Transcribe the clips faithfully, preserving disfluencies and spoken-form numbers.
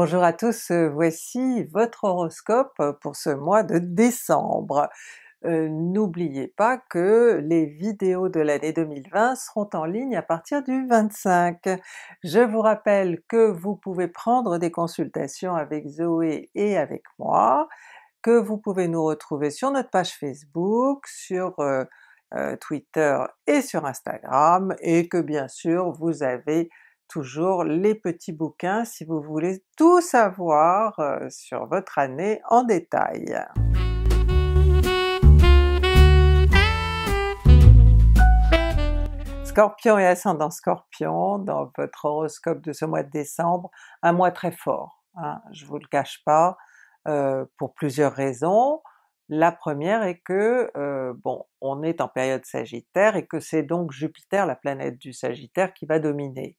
Bonjour à tous, voici votre horoscope pour ce mois de décembre. Euh, n'oubliez pas que les vidéos de l'année deux mille vingt seront en ligne à partir du vingt-cinq. Je vous rappelle que vous pouvez prendre des consultations avec Zoé et avec moi, que vous pouvez nous retrouver sur notre page Facebook, sur euh, euh, Twitter et sur Instagram, et que bien sûr vous avez toujours les petits bouquins si vous voulez tout savoir euh, sur votre année en détail. Scorpion et ascendant Scorpion, dans votre horoscope de ce mois de décembre, un mois très fort, hein, je vous le cache pas, euh, pour plusieurs raisons. La première est que, euh, bon, on est en période Sagittaire et que c'est donc Jupiter, la planète du Sagittaire, qui va dominer.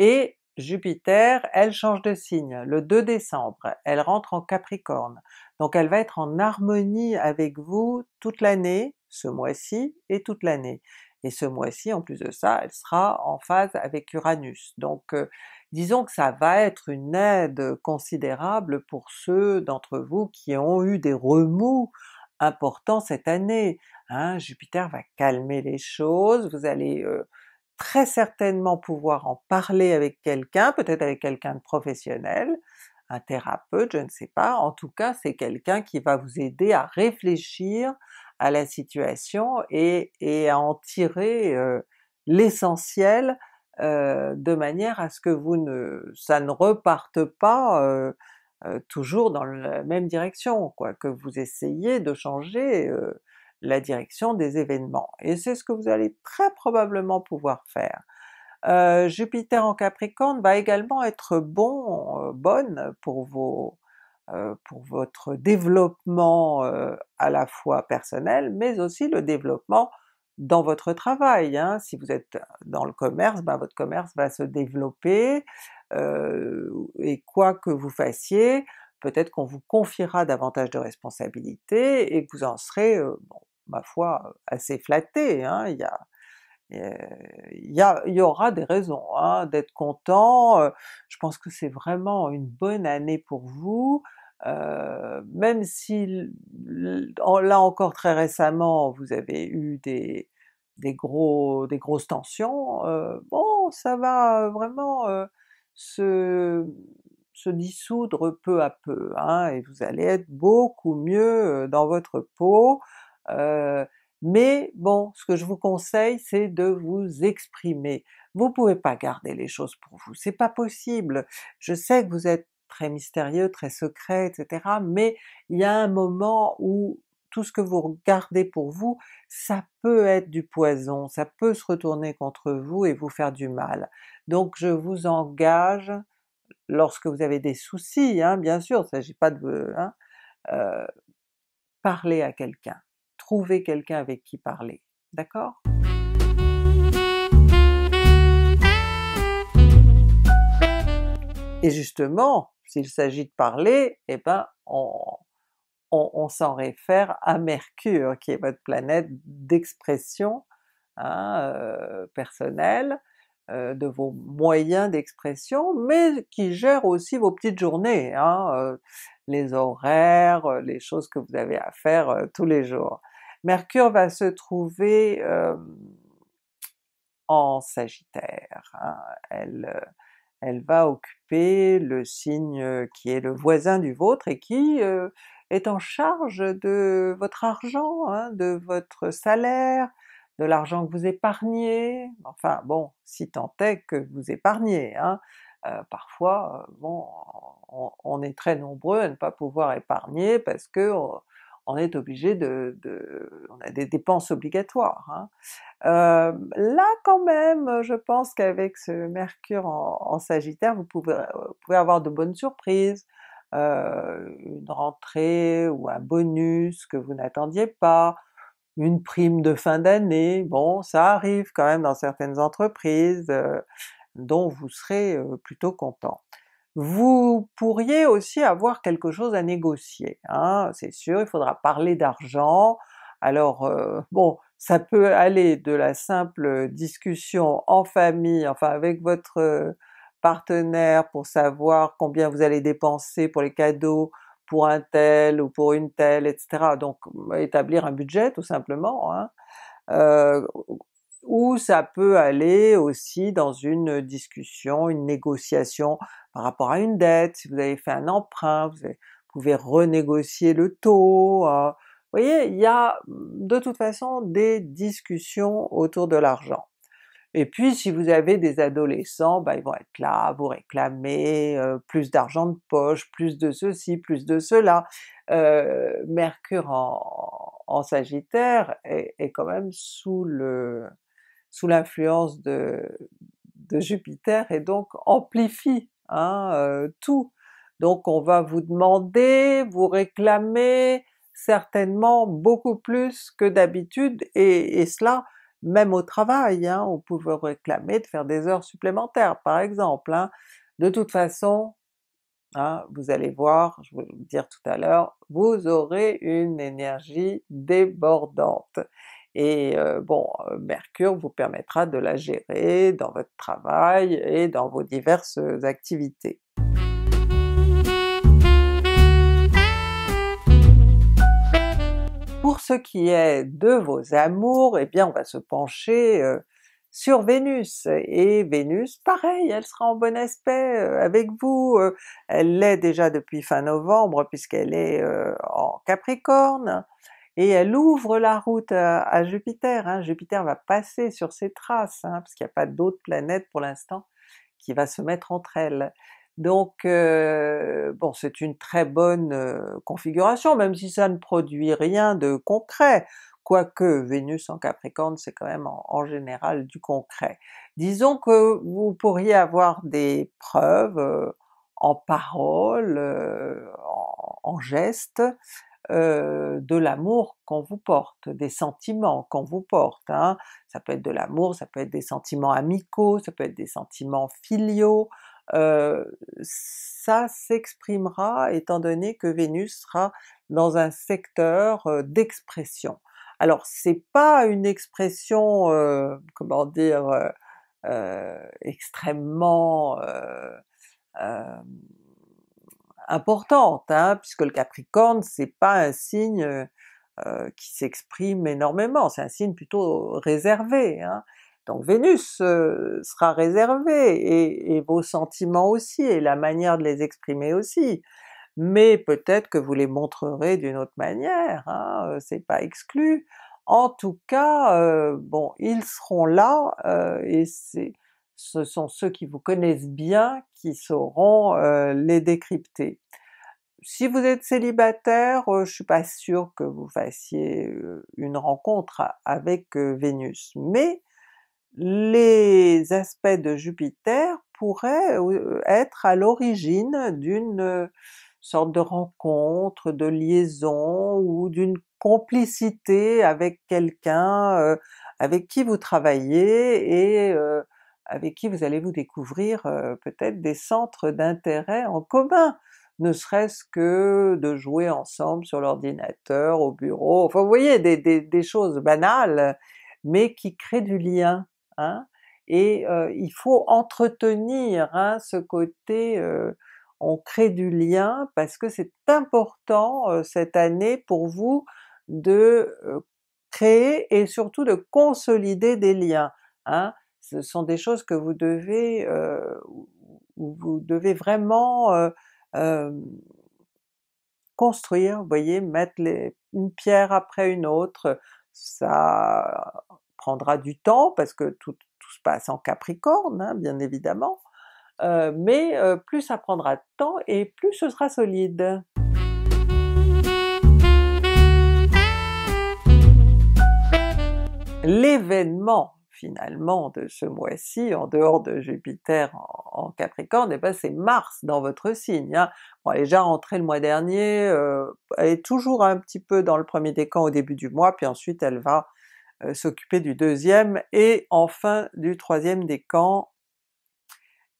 Et Jupiter, elle change de signe, le deux décembre, elle rentre en Capricorne, donc elle va être en harmonie avec vous toute l'année, ce mois-ci et toute l'année. Et ce mois-ci, en plus de ça, elle sera en phase avec Uranus. Donc euh, disons que ça va être une aide considérable pour ceux d'entre vous qui ont eu des remous importants cette année. Hein, Jupiter va calmer les choses, vous allez euh, très certainement pouvoir en parler avec quelqu'un, peut-être avec quelqu'un de professionnel, un thérapeute, je ne sais pas, en tout cas c'est quelqu'un qui va vous aider à réfléchir à la situation et, et à en tirer euh, l'essentiel euh, de manière à ce que vous ne, ça ne reparte pas euh, euh, toujours dans la même direction, quoi, que vous essayez de changer euh, la direction des événements, et c'est ce que vous allez très probablement pouvoir faire. Euh, Jupiter en Capricorne va également être bon, euh, bonne pour vos euh, pour votre développement euh, à la fois personnel, mais aussi le développement dans votre travail. Hein. Si vous êtes dans le commerce, ben votre commerce va se développer, euh, et quoi que vous fassiez, peut-être qu'on vous confiera davantage de responsabilités et que vous en serez, euh, bon, ma foi, assez flatté. Hein. Il y a Il y, a, il y aura des raisons hein, d'être content. Je pense que c'est vraiment une bonne année pour vous, euh, même si là encore très récemment vous avez eu des, des, gros, des grosses tensions, euh, bon ça va vraiment euh, se, se dissoudre peu à peu, hein, et vous allez être beaucoup mieux dans votre peau. Euh, Mais bon, ce que je vous conseille, c'est de vous exprimer. Vous pouvez pas garder les choses pour vous, c'est pas possible. Je sais que vous êtes très mystérieux, très secret, et cetera, mais il y a un moment où tout ce que vous gardez pour vous, ça peut être du poison, ça peut se retourner contre vous et vous faire du mal. Donc je vous engage, lorsque vous avez des soucis, hein, bien sûr, il ne s'agit pas de... Hein, euh, parler à quelqu'un. Trouver quelqu'un avec qui parler, d'accord? Et justement, s'il s'agit de parler, eh ben on, on, on s'en réfère à Mercure, qui est votre planète d'expression hein, euh, personnelle, euh, de vos moyens d'expression, mais qui gère aussi vos petites journées, hein, euh, les horaires, les choses que vous avez à faire euh, tous les jours. Mercure va se trouver euh, en Sagittaire, hein. elle, elle va occuper le signe qui est le voisin du vôtre et qui euh, est en charge de votre argent, hein, de votre salaire, de l'argent que vous épargnez, enfin bon, si tant est que vous épargnez, hein. Euh, parfois bon, on, on est très nombreux à ne pas pouvoir épargner parce que on, on est obligé de, de... on a des dépenses obligatoires. Hein. Euh, là quand même, je pense qu'avec ce Mercure en, en Sagittaire, vous pouvez, vous pouvez avoir de bonnes surprises, euh, une rentrée ou un bonus que vous n'attendiez pas, une prime de fin d'année, bon ça arrive quand même dans certaines entreprises, euh, dont vous serez plutôt content. Vous pourriez aussi avoir quelque chose à négocier, hein, c'est sûr, il faudra parler d'argent, alors euh, bon, ça peut aller de la simple discussion en famille, enfin avec votre partenaire pour savoir combien vous allez dépenser pour les cadeaux, pour un tel ou pour une telle, et cetera. Donc établir un budget tout simplement, hein. Euh, ou ça peut aller aussi dans une discussion, une négociation par rapport à une dette, si vous avez fait un emprunt, vous pouvez renégocier le taux, euh, vous voyez, il y a de toute façon des discussions autour de l'argent. Et puis si vous avez des adolescents, ben ils vont être là, vous réclamer euh, plus d'argent de poche, plus de ceci, plus de cela. Euh, Mercure en, en Sagittaire est, est quand même sous le sous l'influence de, de Jupiter et donc amplifie, hein, euh, tout. Donc on va vous demander, vous réclamer, certainement beaucoup plus que d'habitude, et, et cela même au travail, hein, on peut vous réclamer de faire des heures supplémentaires par exemple, hein. De toute façon, hein, vous allez voir, je vais vous le dire tout à l'heure, vous aurez une énergie débordante, et euh, bon, Mercure vous permettra de la gérer dans votre travail et dans vos diverses activités. Pour ce qui est de vos amours, eh bien on va se pencher euh, sur Vénus, et Vénus pareil, elle sera en bon aspect euh, avec vous, euh, elle l'est déjà depuis fin novembre puisqu'elle est euh, en Capricorne, et elle ouvre la route à, à Jupiter, hein. Jupiter va passer sur ses traces, hein, parce qu'il n'y a pas d'autre planète pour l'instant qui va se mettre entre elles. Donc euh, bon, c'est une très bonne euh, configuration, même si ça ne produit rien de concret, quoique Vénus en Capricorne c'est quand même en, en général du concret. Disons que vous pourriez avoir des preuves euh, en paroles, euh, en, en gestes, euh, de l'amour qu'on vous porte, des sentiments qu'on vous porte, hein. Ça peut être de l'amour, ça peut être des sentiments amicaux, ça peut être des sentiments filiaux. Euh, ça s'exprimera étant donné que Vénus sera dans un secteur d'expression. Alors c'est pas une expression, euh, comment dire, euh, euh, extrêmement euh, euh, importante, hein, puisque le Capricorne c'est pas un signe euh, qui s'exprime énormément, c'est un signe plutôt réservé, hein. Donc Vénus euh, sera réservée, et, et vos sentiments aussi, et la manière de les exprimer aussi, mais peut-être que vous les montrerez d'une autre manière, hein, c'est pas exclu. En tout cas, euh, bon, ils seront là, euh, et ce sont ceux qui vous connaissent bien qui sauront euh, les décrypter. Si vous êtes célibataire, euh, je suis pas sûre que vous fassiez une rencontre avec euh, Vénus, mais les aspects de Jupiter pourraient être à l'origine d'une sorte de rencontre, de liaison, ou d'une complicité avec quelqu'un avec qui vous travaillez, et avec qui vous allez vous découvrir peut-être des centres d'intérêt en commun, ne serait-ce que de jouer ensemble sur l'ordinateur, au bureau, enfin vous voyez, des, des, des choses banales, mais qui créent du lien. Hein? Et euh, il faut entretenir, hein, ce côté euh, on crée du lien, parce que c'est important euh, cette année pour vous de euh, créer et surtout de consolider des liens, hein? Ce sont des choses que vous devez euh, vous devez vraiment euh, euh, construire, vous voyez, mettre les, une pierre après une autre. Ça prendra du temps parce que tout, tout se passe en Capricorne, hein, bien évidemment, euh, mais euh, plus ça prendra de temps et plus ce sera solide. L'événement finalement de ce mois-ci, en dehors de Jupiter en, en Capricorne, et ben c'est Mars dans votre signe, hein. Bon, elle est déjà rentrée le mois dernier, euh, elle est toujours un petit peu dans le premier décan au début du mois, puis ensuite elle va euh, s'occuper du deuxième et enfin du troisième décan.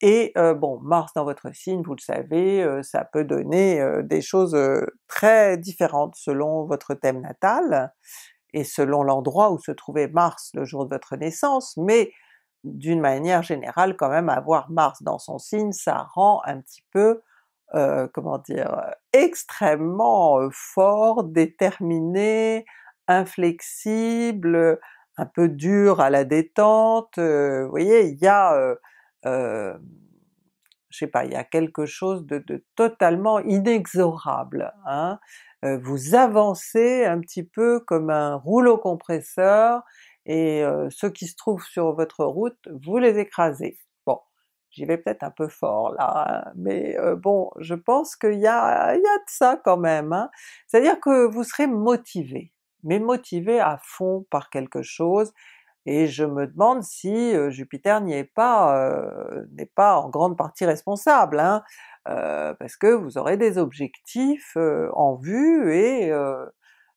Et euh, bon, Mars dans votre signe, vous le savez, euh, ça peut donner euh, des choses euh, très différentes selon votre thème natal, et selon l'endroit où se trouvait Mars le jour de votre naissance, mais d'une manière générale, quand même, avoir Mars dans son signe, ça rend un petit peu, euh, comment dire, extrêmement fort, déterminé, inflexible, un peu dur à la détente. Euh, vous voyez, il y a, euh, euh, je sais pas, il y a quelque chose de, de totalement inexorable, hein? Euh, vous avancez un petit peu comme un rouleau compresseur, et euh, ceux qui se trouvent sur votre route, vous les écrasez. Bon, j'y vais peut-être un peu fort là, hein, mais euh, bon, je pense qu'il y a, il y a de ça quand même, hein? C'est-à-dire que vous serez motivé, mais motivé à fond par quelque chose, et je me demande si euh, Jupiter n'y est pas, euh, n'est pas en grande partie responsable, hein, euh, parce que vous aurez des objectifs euh, en vue, et euh,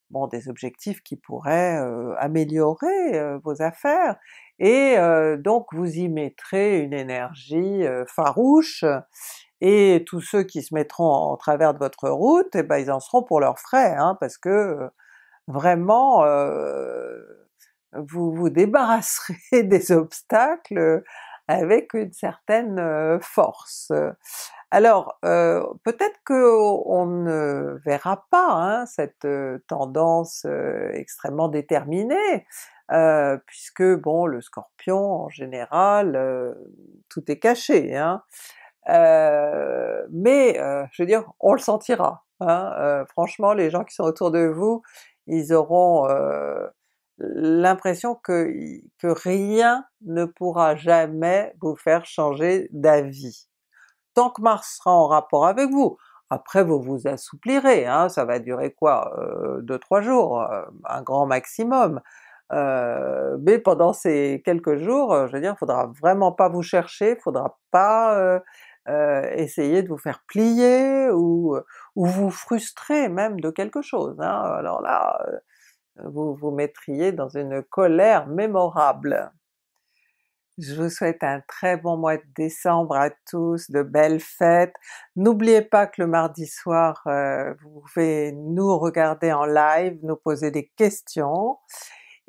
bon, des objectifs qui pourraient euh, améliorer euh, vos affaires, et euh, donc vous y mettrez une énergie euh, farouche, et tous ceux qui se mettront en, en travers de votre route, eh ben ils en seront pour leurs frais, hein, parce que euh, vraiment euh, vous vous débarrasserez des obstacles avec une certaine force. Alors euh, peut-être qu'on ne verra pas, hein, cette tendance euh, extrêmement déterminée, euh, puisque bon, le Scorpion en général, euh, tout est caché, hein, euh, mais euh, je veux dire, on le sentira, hein, euh, franchement les gens qui sont autour de vous, ils auront euh, l'impression que, que rien ne pourra jamais vous faire changer d'avis, tant que Mars sera en rapport avec vous. Après vous vous assouplirez, hein, ça va durer quoi, deux trois jours, un grand maximum, euh, mais pendant ces quelques jours, je veux dire, il faudra vraiment pas vous chercher, faudra pas euh, euh, essayer de vous faire plier, ou, ou vous frustrer même de quelque chose, hein. Alors là, vous vous mettriez dans une colère mémorable. Je vous souhaite un très bon mois de décembre à tous, de belles fêtes. N'oubliez pas que le mardi soir, euh, vous pouvez nous regarder en live, nous poser des questions,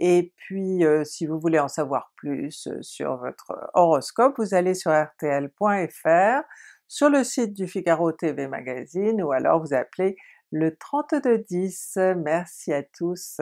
et puis euh, si vous voulez en savoir plus sur votre horoscope, vous allez sur r t l point f r, sur le site du Figaro T V Magazine, ou alors vous appelez le trente-deux dix. Merci à tous!